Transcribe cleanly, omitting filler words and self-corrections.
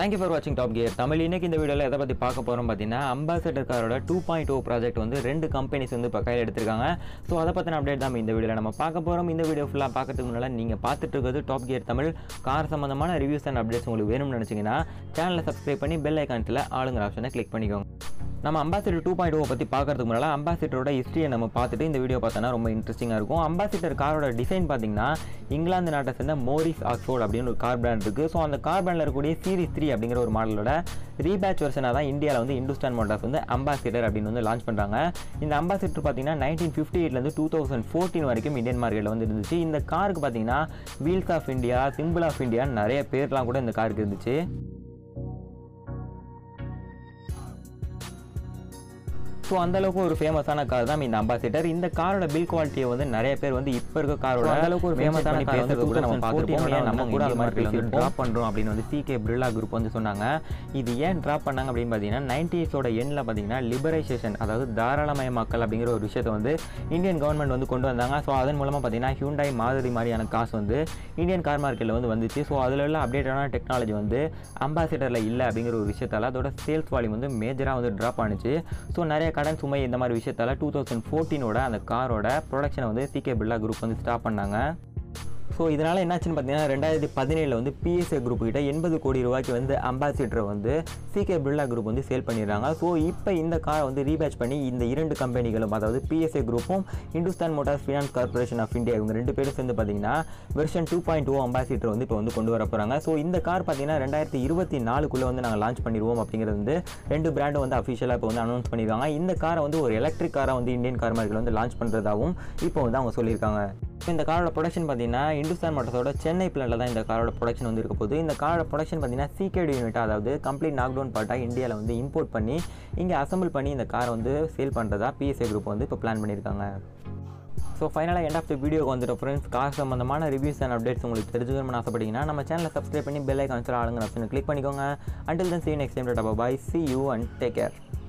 Thank you for watching Top Gear Tamil. In this video, we will talk about Ambassador 2.0 project. Two companies are doing. So, that's the update in this video. In this video, you will see Top Gear Tamil car reviews and updates. Channel subscribe and click the bell icon. Now, Ambassador 2.0 பத்தி பார்க்கிறதுக்கு முன்னால அம்பாசிட்டரோட ஹிஸ்டரியை நம்ம பார்த்துட்டு இந்த video பார்த்தானா ரொம்ப இன்ட்ரஸ்டிங்கா இருக்கும். Ambassador காரோட டிசைன் பாத்தீங்கன்னா இங்கிலாந்து நாட்டை சேர்ந்த மோரிஸ் ஆக்ஸ்ஃபோர்ட் அப்படிங்கிற ஒரு கார் பிராண்ட் இருக்கு. சோ அந்த கார் பிராண்ட்ல இருக்கக்கூடிய சீரிஸ் 3 அப்படிங்கிற ஒரு மாடலோட ரீபேட்ச் வெர்ஷனா தான் இந்தியால வந்து இந்துஸ்தான் மோட்டார்ஸ் வந்து அம்பாசிட்டர் அப்படினு வந்து லான்ச் பண்றாங்க. இந்த அம்பாசிட்டர் பாத்தீங்கன்னா 1958 ல இருந்து 2014 வரைக்கும் இந்தியன் மார்க்கெட்ல வந்து இருந்துச்சு. இந்த காருக்கு பாத்தீங்கன்னா wheels of India, simple of India நிறைய பேர்லாம் கூட இந்த காருக்கு இருந்துச்சு. So, andaloko or famous ana car da in Ambassador. In the car build quality வந்து நிறைய பேர் வந்து இப்ப இருக்க காரோட andaloko famous ana car வந்து நம்ம பாத்துறோம். நம்ம கூட அந்த மார்க்கெட்ல வந்து டிராப் பண்றோம் அப்படினு வந்து CK Birla Group வந்து சொன்னாங்க. இது ஏன் டிராப் பண்ணாங்க அப்படினு பாத்தீங்கன்னா 90s ஓட எண்ட்ல பாத்தீங்கன்னா லிபரேஷன் அதாவது தாராளமயமாக்கல் அப்படிங்கற ஒரு விஷயத்தை வந்து இந்தியன் கவர்மெண்ட் வந்து கொண்டு வந்தாங்க. சோ அதன் மூலமா பாத்தீங்கன்னா Hyundai மாதிரியான காஸ் வந்து இந்தியன் கார் மார்க்கெட்ல வந்து வந்துச்சு. சோ அதுல உள்ள அப்டேட்டான டெக்னாலஜி வந்து Ambassadorல இல்ல அப்படிங்கற ஒரு விஷயத்தால அதோட சேல்ஸ் வால்யூம் வந்து மேஜரா வந்து டிராப் ஆனிச்சு. சோ நிறைய கடன் சுமை இந்த மாதிரி விஷயத்தால 2014 ஓட அந்த காரோட ப்ரொடக்ஷனை வந்து CK Birla Group வந்து ஸ்டாப் பண்ணாங்க. சோ இதனால என்னாச்சுன்னு பார்த்தீங்கன்னா 2017ல வந்து PSA Group கிட்ட 80 கோடி ரூபாய்க்கு வந்து அம்பாசிடர் வந்து CK Birla Group வந்து சேல் பண்ணிடுறாங்க. ஸோ இப்போ இந்த காரை வந்து ரீபேட்ச் பண்ணி இந்த இரண்டு கம்பெனிகளும் அதாவது PSA Groupம் Hindustan Motors Finance Corporation of India இவங்க ரெண்டு பேரும் சேர்ந்து பார்த்தீங்கன்னா வெர்ஷன் 2.0 அம்பாசிடர் வந்து இப்போ வந்து கொண்டு வர போகிறாங்க. ஸோ இந்த கார் பார்த்தீங்கன்னா 2024க்குள்ளே வந்து நாங்கள் லான்ச் பண்ணிடுவோம் அப்படிங்கிறது வந்து ரெண்டு பிராண்டும் வந்து அஃபிஷியலாக இப்போ வந்து அனௌன்ஸ் பண்ணிடுவாங்க. இந்த காரை வந்து ஒரு எலக்ட்ரிக் காராக வந்து இந்தியன் கார் மார்க்கெட்டில் வந்து லான்ச் பண்ணுறதாகவும் இப்போ வந்து அவங்க சொல்லியிருக்காங்க. இந்த காரோட ப்ரொடக்ஷன் பார்த்தீங்கன்னா இந்துஸ்தான் மோட்டார்ஸோட சென்னை பிளான்ல தான் இந்த காரோட ப்ரொடக்ஷன் வந்து இருக்க போகுது. இந்த காரோட ப்ரொடக்ஷன் பார்த்தீங்கன்னா சிகேடி யூனிட் அதாவது கம்ப்ளீட் நாக்டவுன் பார்ட்டாக இந்தியாவில் வந்து இம்போர்ட் பண்ணி இங்கே அசம்பிள் பண்ணி இந்த காரை வந்து சேல் பண்ணுறதா PSA Group வந்து இப்போ பிளான் பண்ணியிருக்காங்க. ஸோ ஃபைனலாக எண்ட் ஆஃப் த வீடியோக்கு வந்துட்டு ஃப்ரெண்ட்ஸ் கார் சம்பந்தமான ரிவ்யூஸ் அண்ட் அப்டேட்ஸ் உங்களுக்கு தெரிஞ்சுக்கணும்னு ஆசைப்பட்டீங்கன்னா நம்ம சேனலை சப்ஸ்கிரைப் பண்ணி பெல் ஐகான் ஆளுங்க ஆப்ஷனை கிளிக் பண்ணிக்கோங்க. Until then see you next time. Bye. See you and take care.